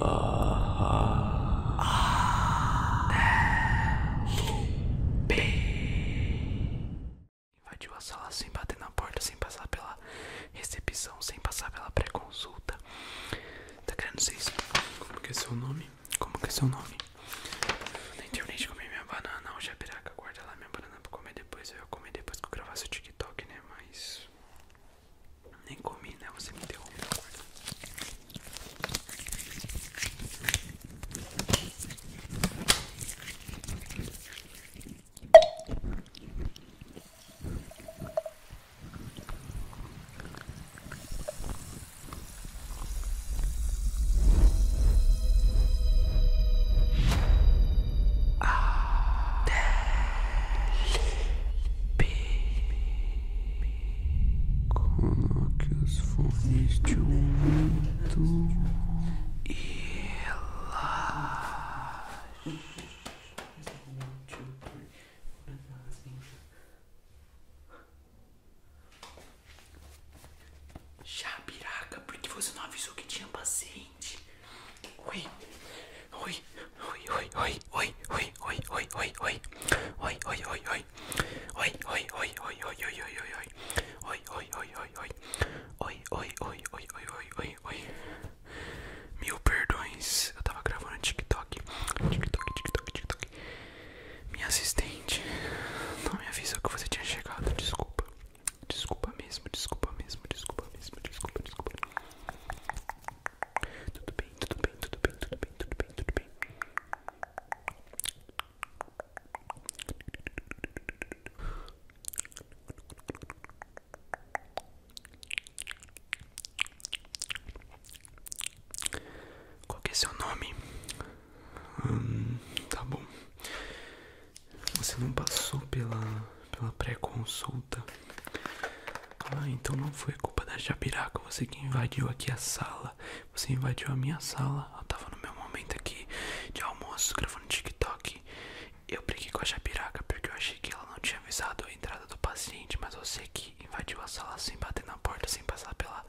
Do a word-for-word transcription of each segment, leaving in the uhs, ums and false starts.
Invadiu a sala sem bater na porta, sem passar pela recepção, sem passar pela pré-consulta. Tá querendo ser isso? Como que é seu nome? Como que é seu nome? Na internet comi minha banana, hoje a piraca guarda lá minha banana pra comer depois. Eu ia comer depois que eu gravasse o TikTok, né? Mas... nem comi, né? Você me deu. Seu nome? Hum, tá bom. Você não passou pela, pela pré-consulta. Ah, então não foi culpa da Jabiraca. Você que invadiu aqui a sala. Você invadiu a minha sala. Eu tava no meu momento aqui de almoço, gravando TikTok. Eu briguei com a Jabiraca porque eu achei que ela não tinha avisado a entrada do paciente. Mas você que invadiu a sala sem bater na porta, sem passar pela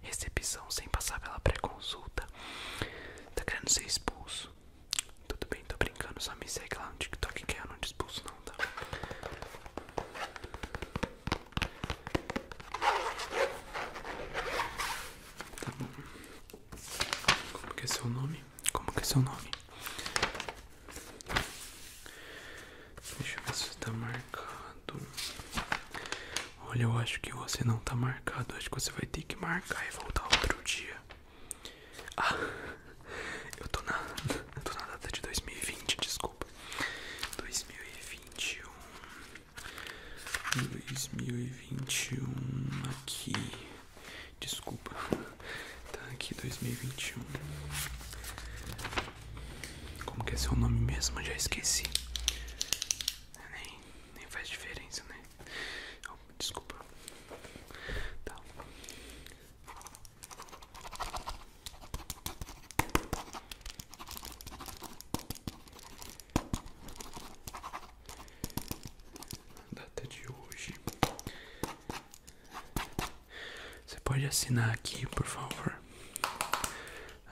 recepção, sem passar pela pré-consulta. Tá querendo ser expulso? Tudo bem, tô brincando, só me segue lá no TikTok que eu não te expulso não, tá? Tá bom. Como que é seu nome? Como que é seu nome? Deixa eu ver se tá marcado. Olha, eu acho que você não tá marcado. Acho que você vai ter que marcar e voltar outro dia. Ah... Eu tô na, eu tô na data de dois mil e vinte, desculpa. dois mil e vinte e um. dois mil e vinte e um aqui. Desculpa. Tá aqui dois mil e vinte e um. Como que é seu nome mesmo? Eu já esqueci. Nem, nem faz diferença, né? Oh, desculpa. Pode assinar aqui, por favor.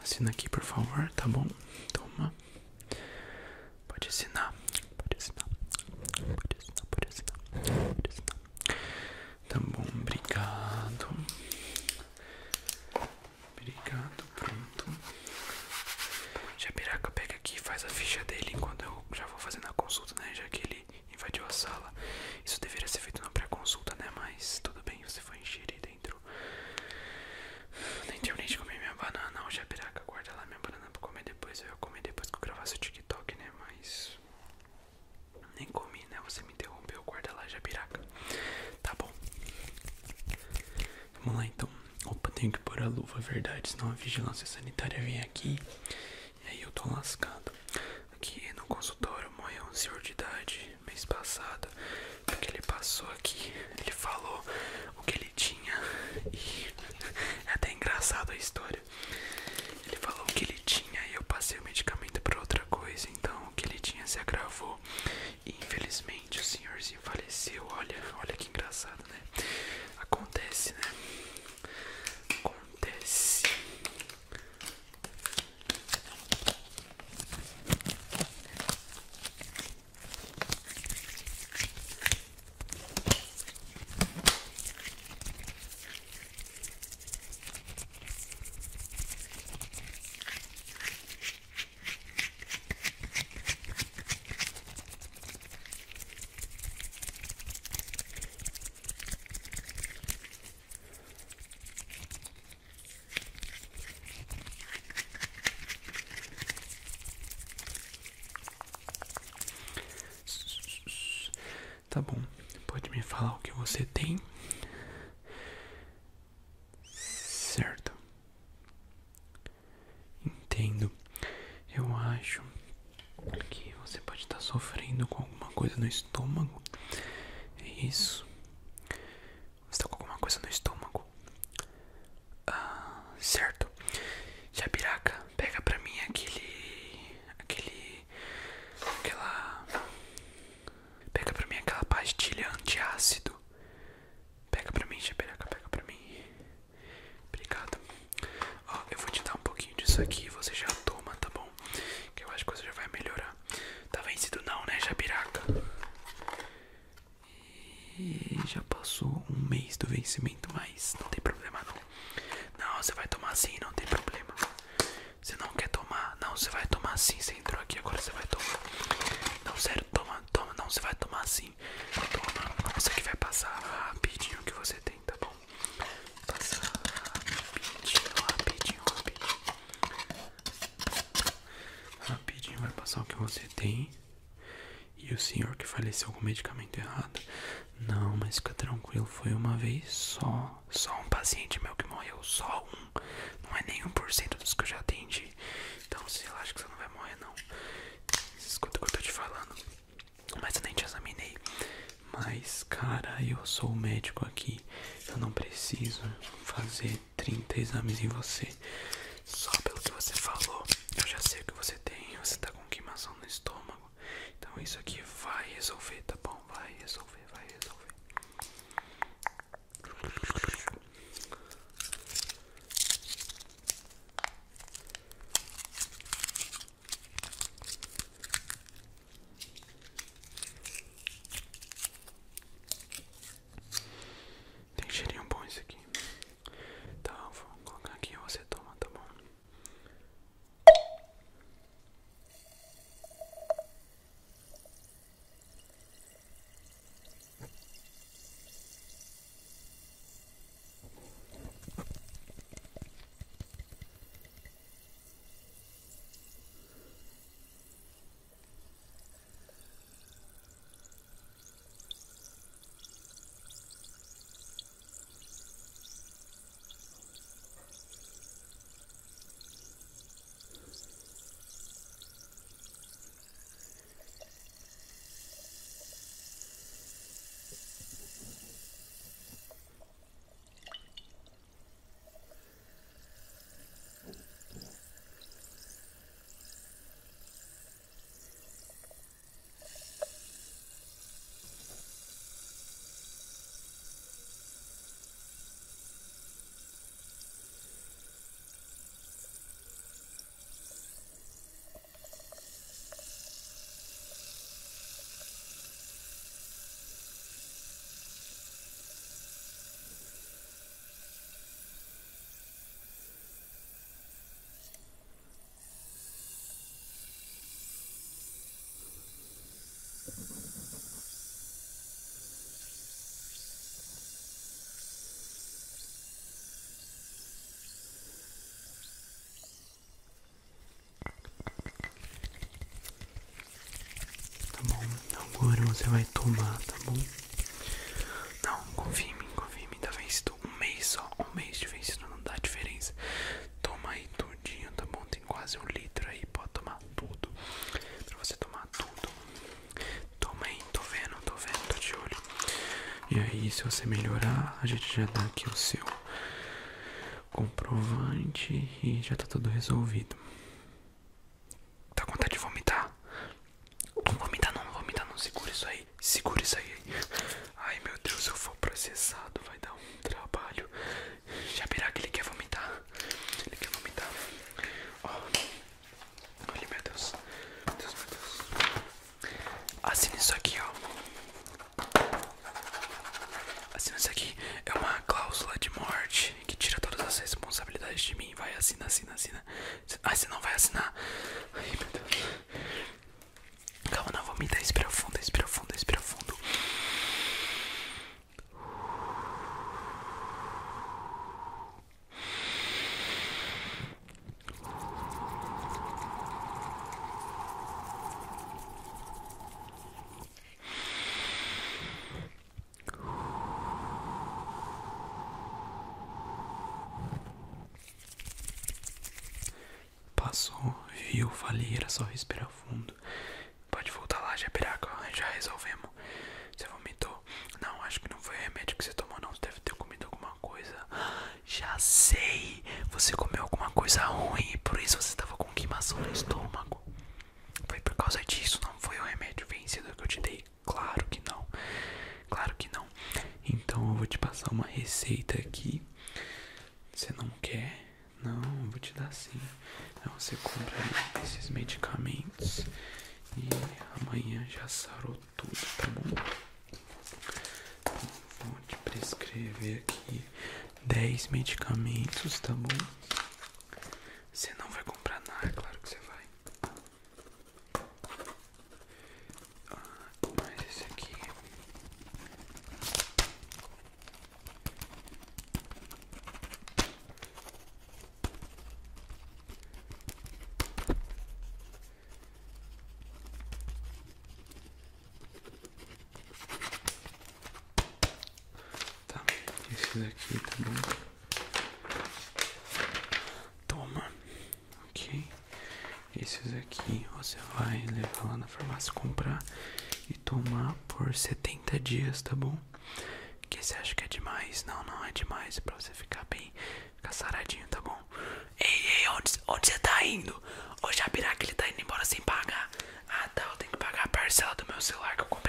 Assina aqui, por favor, tá bom? Toma. Pode assinar. Pode assinar. Pode assinar, pode assinar. Pode assinar. Tá bom, obrigado. Obrigado, pronto. Jabiraca pega aqui e faz a ficha dele enquanto eu já vou fazendo a consulta, né? Já que ele invadiu a sala. Isso deveria ser feito na pré-consulta, né? Mas tudo bem, você foi enxerida. Na internet comi minha banana, hoje a piraca guarda lá minha banana pra comer depois. Eu ia comer depois que eu gravasse o TikTok, né? Mas... nem comi, né? Você me interrompeu, guarda lá, Jabiraca. Tá bom. Vamos lá, então. Opa, tenho que pôr a luva, é verdade. Senão a vigilância sanitária vem aqui. E aí eu tô lascado. Aqui no consultório morreu um senhor de idade, mês passado. Porque ele passou aqui, ele falou o que ele tinha e... é até engraçado a história. Ele falou o que ele tinha e eu passei o medicamento pra outra coisa. Então o que ele tinha se agravou e infelizmente o senhorzinho faleceu. Olha, olha que engraçado, né? Acontece, né? Acontece. Tá bom, pode me falar o que você tem? Certo. Entendo. Eu acho que você pode estar sofrendo com alguma coisa no estômago. É isso? Você está com alguma coisa no estômago? Ah, certo. Jabiraca, pega pra mim aquele... Aquele... Aquela... Pega pra mim aquela pastilha antiácido. Pega pra mim, Jabiraca, pega pra mim. Obrigado. Ó, eu vou te dar um pouquinho disso aqui e você já toma, tá bom? Que eu acho que você já vai melhorar. Tá vencido não, né, Jabiraca? E já passou um mês do vencimento, mas não tem problema não. Não, você vai tomar sim, não tem problema. Você não quer tomar? Não, você vai tomar sim. Você entrou aqui, agora você vai tomar. Não, sério, toma, toma. Não, você vai tomar sim. Toma. Você que vai passar rapidinho o que você tem, tá bom? Passa rapidinho, rapidinho, rapidinho. Rapidinho vai passar o que você tem. E o senhor que faleceu com o medicamento errado? Não, mas fica tranquilo, foi uma vez só. Só um paciente meu que morreu, só um. Não é nem um por cento dos que eu já atendi. Então você acha que você não vai morrer, não. Escuta o que eu tô te falando. Mas eu nem te examinei. Mas, cara, eu sou o médico aqui. Eu não preciso fazer trinta exames em você. Só pelo que você falou, eu já sei o que você tem. Você tá com queimação no estômago. Então isso aqui vai resolver, tá bom? Vai resolver, vai resolver. Tem cheirinho bom isso aqui. Tá, eu vou colocar aqui e você toma, tá bom? Agora você vai tomar, tá bom? Não, confia em mim, confia em mim, tá vencido um mês só, um mês de vencido não dá diferença. Toma aí tudinho, tá bom? Tem quase um litro aí, pode tomar tudo. Pra você tomar tudo. Toma aí, tô vendo, tô vendo, tô de olho. E aí, se você melhorar, a gente já dá aqui o seu comprovante e já tá tudo resolvido. Tá com vontade de vomitar? Não vomita não, vomita não, segura isso aí, segura isso aí. Ai meu Deus, eu for processado, vai dar um trabalho. Jabiraca, ele quer vomitar, ele quer vomitar. Ó, oh. Olha, meu Deus, meu Deus, meu Deus. Assina isso aqui, ó. Assina isso aqui, é uma cláusula de morte que tira todas as responsabilidades de mim. Vai, assina, assina, assina. Ah, você não vai assinar. Ai meu Deus. Calma, não vomita, respira fundo, respira fundo, respira fundo. passou, viu, falei, era só respirar fundo. Pode voltar lá, Japiraca, já resolvemos. Você vomitou? Não, acho que não foi o remédio que você tomou, não. Você deve ter comido alguma coisa. Já sei! Você comeu alguma coisa ruim e por isso você estava com queimação no estômago. Foi por causa disso, não foi o remédio vencido que eu te dei. Claro que não. Claro que não. Então eu vou te passar uma receita aqui. Você não quer? Não, eu vou te dar sim. Então você compra esses medicamentos e amanhã já sarou tudo, tá bom? Vou te prescrever aqui dez medicamentos, tá bom? Você não vai comprar nada, é claro que você vai. Aqui, tá bom? Toma, ok? Esses aqui você vai levar lá na farmácia, comprar e tomar por setenta dias, tá bom? Que você acha que é demais? Não, não é demais, é pra você ficar bem, ficar saradinho, tá bom? Ei, ei, onde, onde você tá indo? Ô, Japiraca, ele tá indo embora sem pagar. Ah, tá, eu tenho que pagar a parcela do meu celular que eu